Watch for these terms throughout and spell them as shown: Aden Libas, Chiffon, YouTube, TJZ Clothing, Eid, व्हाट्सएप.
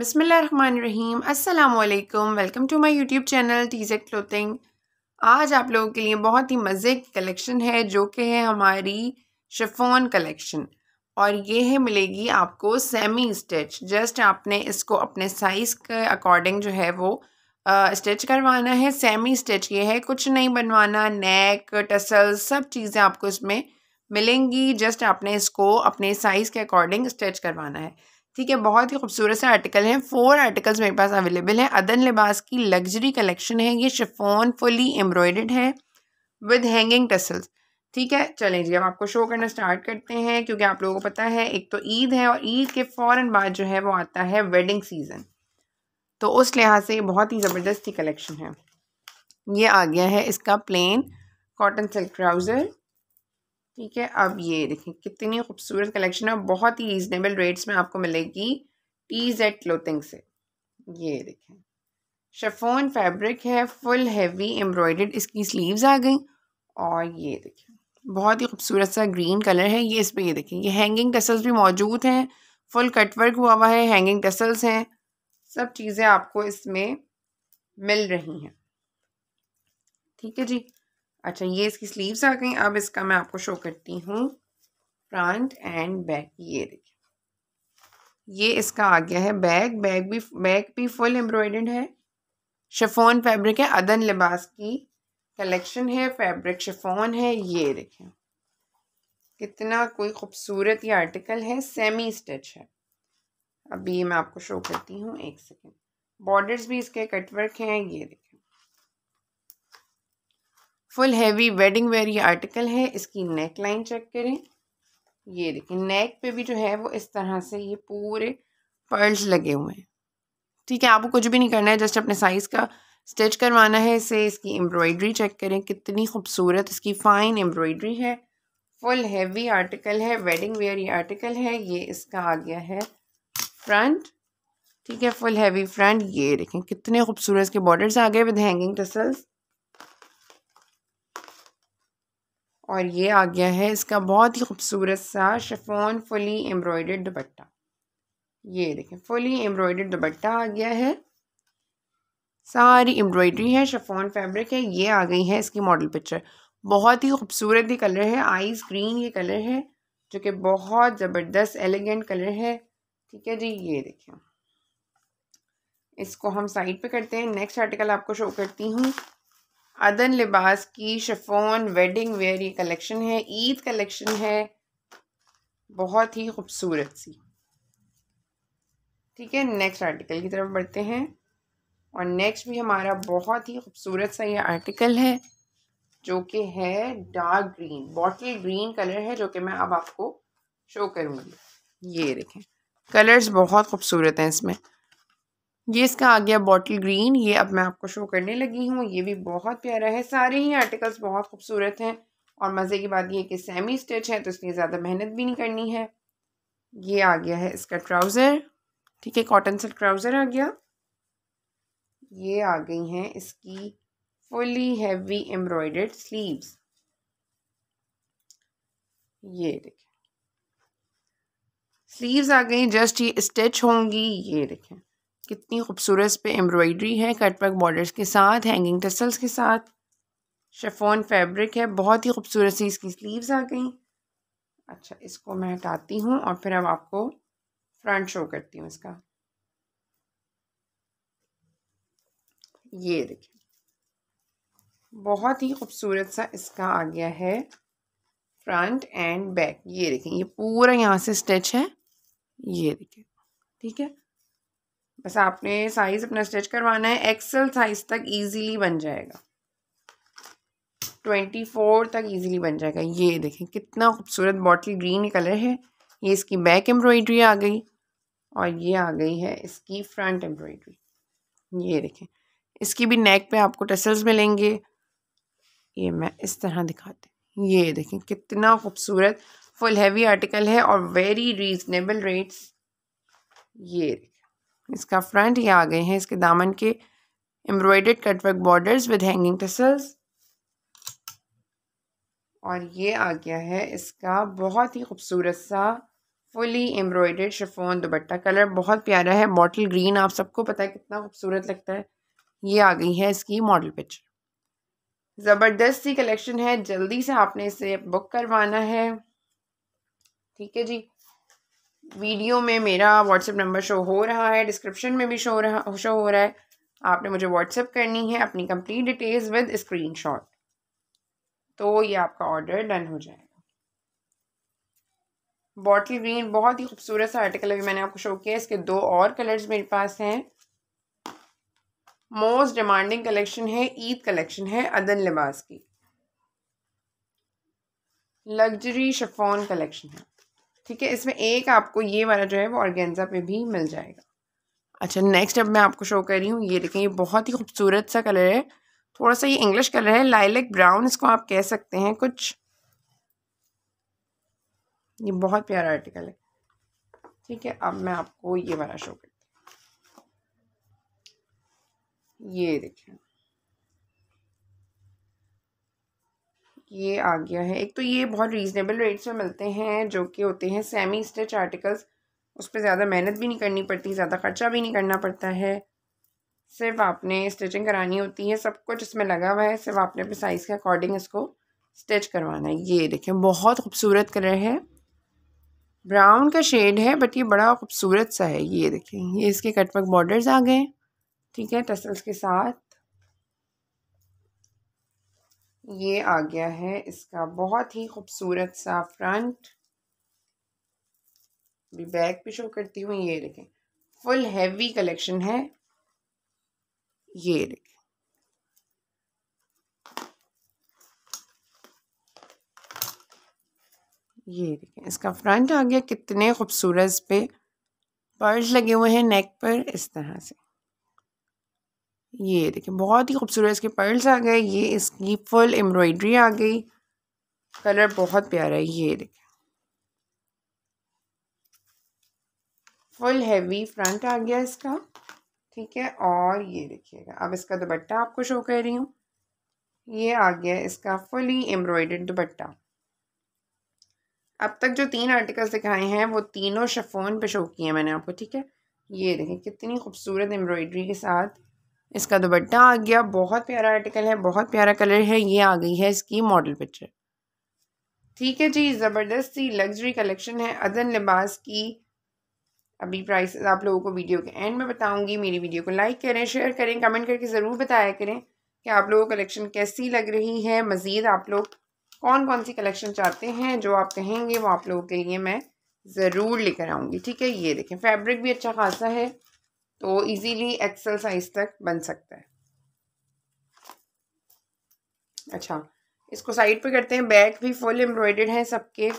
बिस्मिल्लाहिर्रहमानिर्रहीम। अस्सलामुअलैकुम। Welcome to my YouTube channel TZ clothing. आज आप लोगों के लिए बहुत ही मज़े की कलेक्शन है जो कि है हमारी शिफॉन कलेक्शन, और ये है मिलेगी आपको सेमी स्टिच। जस्ट आपने इसको अपने साइज़ के अकॉर्डिंग जो है वो स्टिच करवाना है। सेमी स्टिच ये है, कुछ नहीं बनवाना। नेक टसल सब चीज़ें आपको इसमें मिलेंगी। जस्ट आपने इसको अपने साइज़ के अकॉर्डिंग स्टिच करवाना है, ठीक है। बहुत ही खूबसूरत से आर्टिकल हैं। 4 आर्टिकल्स मेरे पास अवेलेबल हैं। अदन लिबास की लग्जरी कलेक्शन है। ये शिफॉन फुली एम्ब्रॉयडर्ड है विद हैंगिंग टसल्स, ठीक है। चलें जी, अब आपको शो करना स्टार्ट करते हैं, क्योंकि आप लोगों को पता है एक तो ईद है और ईद के फ़ौरन बाद जो है वो आता है वेडिंग सीज़न, तो उस लिहाज से ये बहुत ही ज़बरदस्त ही कलेक्शन है। ये आ गया है इसका प्लेन कॉटन सिल्क ट्राउज़र, ठीक है। अब ये देखिए कितनी खूबसूरत कलेक्शन है, बहुत ही रीज़नेबल रेट्स में आपको मिलेगी टीजेड क्लोथिंग से। ये देखें शिफॉन फैब्रिक है, फुल हैवी एम्ब्रॉयडर्ड इसकी स्लीव्स आ गई। और ये देखिए बहुत ही खूबसूरत सा ग्रीन कलर है। ये इस पर ये देखें ये हैंगिंग टसल्स भी मौजूद हैं, फुल कटवर्क हुआ हुआ है, हैंगिंग टसल्स हैं, सब चीज़ें आपको इसमें मिल रही हैं, ठीक है जी। अच्छा, ये इसकी स्लीव्स आ गई। अब इसका मैं आपको शो करती हूँ फ्रंट एंड बैक। ये देखिए ये इसका आ गया है बैक। बैक भी फुल एम्ब्रॉयडर्ड है, शिफॉन फैब्रिक है। अदन लिबास की कलेक्शन है, फैब्रिक शिफॉन है। ये देखिए कितना कोई खूबसूरत ये आर्टिकल है, सेमी स्टिच है। अब ये मैं आपको शो करती हूँ, एक सेकेंड। बॉर्डर्स भी इसके कटवर्क हैं। ये देखिए फुल हैवी वेडिंग वेयर ये आर्टिकल है। इसकी नेक लाइन चेक करें। ये देखिए नेक पे भी जो है वो इस तरह से ये पूरे पर्ल्स लगे हुए हैं, ठीक है। आपको कुछ भी नहीं करना है, जस्ट अपने साइज़ का स्टिच करवाना है इसे। इसकी एम्ब्रॉयडरी चेक करें कितनी खूबसूरत इसकी फ़ाइन एम्ब्रॉयडरी है। फुल हैवी आर्टिकल है, वेडिंग वेयर ये आर्टिकल है। ये इसका आ गया है फ्रंट, ठीक है, फुल हैवी फ्रंट। ये देखें कितने खूबसूरत इसके बॉर्डर्स आ गए विद हैंगिंग टसल्स। और ये आ गया है इसका बहुत ही खूबसूरत सा शिफॉन फुली एम्ब्रॉयडर्ड दुपट्टा। ये देखें फुली एम्ब्रॉयडर्ड दुपट्टा आ गया है, सारी एम्ब्रॉयडरी है, शिफॉन फैब्रिक है। ये आ गई है इसकी मॉडल पिक्चर। बहुत ही खूबसूरत ये कलर है, आइस ग्रीन ये कलर है, जो कि बहुत ज़बरदस्त एलिगेंट कलर है, ठीक है जी। ये देखें इसको हम साइड पे करते हैं। नेक्स्ट आर्टिकल आपको शो करती हूँ। अदन लिबास की शिफॉन वेडिंग वेयर ये कलेक्शन है, ईद कलेक्शन है, बहुत ही खूबसूरत सी, ठीक है। नेक्स्ट आर्टिकल की तरफ बढ़ते हैं, और नेक्स्ट भी हमारा बहुत ही खूबसूरत सा ये आर्टिकल है जो कि है dark green, bottle green colour है, जो कि मैं अब आपको शो करूँगी। ये देखें कलर्स बहुत खूबसूरत हैं इसमें। ये इसका आ गया बॉटल ग्रीन। ये अब मैं आपको शो करने लगी हूँ, ये भी बहुत प्यारा है। सारे ही आर्टिकल्स बहुत खूबसूरत हैं, और मज़े की बात ये कि सेमी स्टिच है, तो इसलिए ज़्यादा मेहनत भी नहीं करनी है। ये आ गया है इसका ट्राउज़र, ठीक है, कॉटन सिल्क ट्राउज़र आ गया। ये आ गई हैं इसकी फुली हैवी एम्ब्रॉयडर्ड स्लीव्स। ये देखें स्लीव्स आ गई, जस्ट ये स्टिच होंगी। ये देखें कितनी खूबसूरत पे एम्ब्रॉयडरी है, कटवर्क बॉर्डर्स के साथ, हैंगिंग टसल्स के साथ, शिफॉन फैब्रिक है, बहुत ही खूबसूरत सी इसकी स्लीव्स आ गई। अच्छा, इसको मैं हटाती हूँ और फिर अब आपको फ्रंट शो करती हूँ इसका। ये देखिए बहुत ही खूबसूरत सा इसका आ गया है फ्रंट एंड बैक। ये देखें ये पूरा यहाँ से स्टिच है। ये देखिए, ठीक है, बस आपने साइज़ अपना स्टिच करवाना है। एक्सेल साइज़ तक इजीली बन जाएगा, 24 तक इजीली बन जाएगा। ये देखें कितना खूबसूरत बॉटल ग्रीन कलर है। ये इसकी बैक एम्ब्रॉयडरी आ गई, और ये आ गई है इसकी फ्रंट एम्ब्रॉयडरी। ये देखें इसकी भी नेक पे आपको टसल्स मिलेंगे। ये मैं इस तरह दिखाती हूँ। ये देखें कितना खूबसूरत फुल हैवी आर्टिकल है, और वेरी रीज़नेबल रेट्स। ये इसका फ्रंट, ये आ गए हैं इसके दामन के embroidered cutwork borders with hanging tassels. और ये आ गया है इसका बहुत ही खूबसूरत सा fully embroidered chiffon dupatta, colour बहुत प्यारा है, बॉटल ग्रीन, आप सबको पता है कितना खूबसूरत लगता है। ये आ गई है इसकी मॉडल पिक्चर, ज़बरदस्त सी कलेक्शन है, जल्दी से आपने इसे बुक करवाना है। ठीक है जी, वीडियो में मेरा व्हाट्सएप नंबर शो हो रहा है, डिस्क्रिप्शन में भी शो हो रहा है, आपने मुझे व्हाट्सएप करनी है अपनी कंप्लीट डिटेल्स विद स्क्रीनशॉट, तो ये आपका ऑर्डर डन हो जाएगा। बॉटल ग्रीन बहुत ही खूबसूरत सा आर्टिकल अभी मैंने आपको शो किया, इसके दो और कलर्स मेरे पास हैं। मोस्ट डिमांडिंग कलेक्शन है, ईद कलेक्शन है अदन लिबास की, लग्जरी शिफॉन कलेक्शन है। ठीक है, इसमें एक आपको ये वाला जो है वो ऑर्गेन्जा पे भी मिल जाएगा। अच्छा, नेक्स्ट अब मैं आपको शो कर रही हूँ, ये देखें, ये बहुत ही खूबसूरत सा कलर है, थोड़ा सा ये इंग्लिश कलर है, लाइलैक ब्राउन इसको आप कह सकते हैं कुछ। ये बहुत प्यारा आर्टिकल है। ठीक है, अब मैं आपको ये वाला शो करती हूँ, ये देखें, ये आ गया है। एक तो ये बहुत रीज़नेबल रेट्स में मिलते हैं जो कि होते हैं सेमी स्टिच आर्टिकल्स, उस पर ज़्यादा मेहनत भी नहीं करनी पड़ती, ज़्यादा खर्चा भी नहीं करना पड़ता है, सिर्फ आपने स्टिचिंग करानी होती है, सब कुछ इसमें लगा हुआ है, सिर्फ आपने अपने साइज़ के अकॉर्डिंग इसको स्टिच करवाना है। ये देखें, बहुत खूबसूरत कलर है, ब्राउन का शेड है, बट ये बड़ा खूबसूरत सा है। ये देखें, ये इसके कटवर्क बॉर्डर्स आ गए, ठीक है, टसल्स के साथ। ये आ गया है इसका बहुत ही खूबसूरत सा फ्रंट, भी बैक भी शो करती हूँ। ये देखें, फुल हैवी कलेक्शन है। ये देखें, ये देखें, इसका फ्रंट आ गया, कितने खूबसूरत इस पे पर्ल्स लगे हुए हैं नेक पर इस तरह से। ये देखिए, बहुत ही खूबसूरत इसके पर्ल्स आ गए। ये इसकी फुल एम्ब्रॉयडरी आ गई, कलर बहुत प्यारा है। ये देखिए, फुल हैवी फ्रंट आ गया इसका, ठीक है। और ये देखिएगा, अब इसका दुपट्टा आपको शो कर रही हूँ। ये आ गया इसका फुली एम्ब्रॉयडर्ड दुपट्टा। अब तक जो तीन आर्टिकल्स दिखाए हैं वो तीनों शिफॉन पे शो किए हैं मैंने आपको, ठीक है। ये देखें, कितनी खूबसूरत एम्ब्रॉयडरी के साथ इसका दुपट्टा आ गया, बहुत प्यारा आर्टिकल है, बहुत प्यारा कलर है। ये आ गई है इसकी मॉडल पिक्चर। ठीक है जी, ज़बरदस्त सी लग्जरी कलेक्शन है अदन लिबास की। अभी प्राइस आप लोगों को वीडियो के एंड में बताऊंगी। मेरी वीडियो को लाइक करें, शेयर करें, कमेंट करके ज़रूर बताया करें कि आप लोगों को कलेक्शन कैसी लग रही है। मज़ीद आप लोग कौन कौन सी कलेक्शन चाहते हैं, जो आप कहेंगे वो आप लोगों के लिए मैं ज़रूर लेकर आऊँगी, ठीक है। ये देखें, फैब्रिक भी अच्छा खासा है, तो इजीली एक्सेल साइज तक बन सकता है। अच्छा, इसको साइड पे करते हैं। बैक भी फुल एम्ब्रॉयडर्ड है सबके,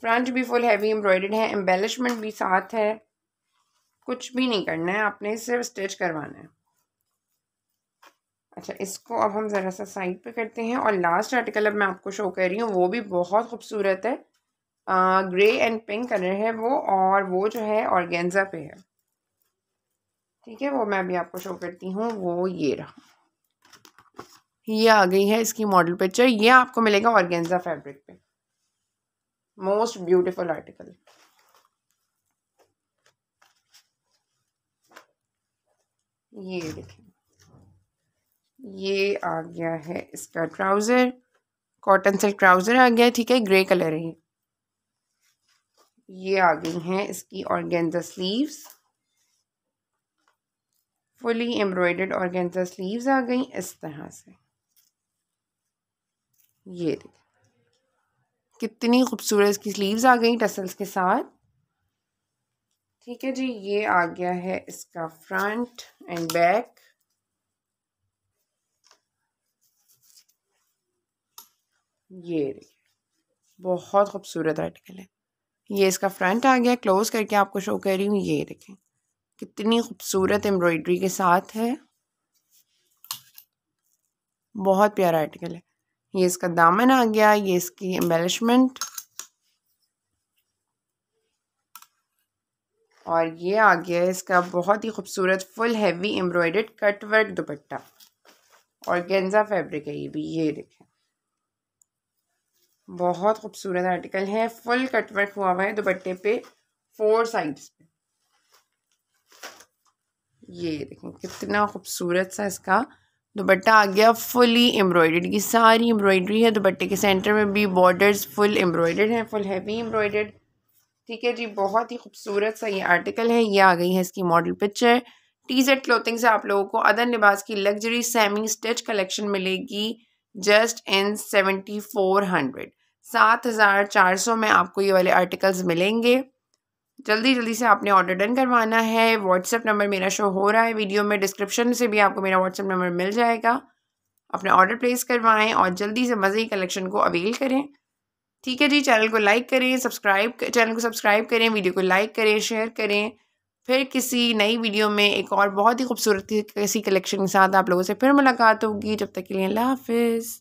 फ्रंट भी फुल हैवी एम्ब्रॉयडर्ड है, एम्बेलिशमेंट भी साथ है। कुछ भी नहीं करना है आपने, सिर्फ स्टिच करवाना है। अच्छा, इसको अब हम ज़रा सा साइड पे करते हैं। और लास्ट आर्टिकल अब मैं आपको शो कर रही हूँ, वो भी बहुत खूबसूरत है, ग्रे एंड पिंक कलर है वो, और वो जो है ऑर्गेन्जा पे है, ठीक है। वो मैं अभी आपको शो करती हूँ, वो ये रहा। ये आ गई है इसकी मॉडल पिक्चर। ये आपको मिलेगा ऑर्गेन्जा फैब्रिक पे, मोस्ट ब्यूटीफुल आर्टिकल। ये देखिए, ये आ गया है इसका ट्राउज़र, कॉटन सिल्क ट्राउज़र आ गया, ठीक है, ग्रे कलर है। ये आ गई हैं इसकी organza sleeves, fully embroidered organza sleeves आ गई इस तरह से। ये देखिए, कितनी खूबसूरत इसकी स्लीव्स आ गई टसल्स के साथ, ठीक है जी। ये आ गया है इसका फ्रंट एंड बैक। ये देखिए, बहुत खूबसूरत आर्टिकल है। ये इसका फ्रंट आ गया, क्लोज करके आपको शो कर रही हूँ। ये देखें, कितनी खूबसूरत एम्ब्रॉयडरी के साथ है, बहुत प्यारा आर्टिकल है। ये इसका दामन आ गया, ये इसकी एम्बेलिशमेंट, और ये आ गया इसका बहुत ही खूबसूरत full heavy embroidered cutwork dupatta, organza fabric है ये भी। ये देखें, बहुत खूबसूरत आर्टिकल है, फुल कटवर्क हुआ हुआ है दुपट्टे पे, फोर साइड्स पे। ये देखो कितना खूबसूरत सा इसका दुपट्टा आ गया, फुली एम्ब्रॉयडर्ड। की सारी एम्ब्रॉयडरी है, दुपट्टे के सेंटर में भी बॉर्डर्स फुल एम्ब्रॉयडर्ड हैं, फुल हैवी एम्ब्रॉयडर्ड। ठीक है जी, बहुत ही खूबसूरत सा ये आर्टिकल है। ये आ गई है इसकी मॉडल पिक्चर। टीजेड क्लोथिंग से आप लोगों को अदन लिबास की लग्जरी सेमी स्टिच कलेक्शन मिलेगी जस्ट इन 7400, 7400 में आपको ये वाले आर्टिकल्स मिलेंगे। जल्दी जल्दी से आपने ऑर्डर डन करवाना है। व्हाट्सएप नंबर मेरा शो हो रहा है वीडियो में, डिस्क्रिप्शन से भी आपको मेरा व्हाट्सएप नंबर मिल जाएगा। अपने ऑर्डर प्लेस करवाएं और जल्दी से मज़े की कलेक्शन को अवेल करें। ठीक है जी, चैनल को लाइक करें, सब्सक्राइब करें, वीडियो को लाइक करें, शेयर करें। फिर किसी नई वीडियो में एक और बहुत ही खूबसूरत किसी कलेक्शन के साथ आप लोगों से फिर मुलाकात होगी। जब तक के लिए अल्लाह हाफिज़।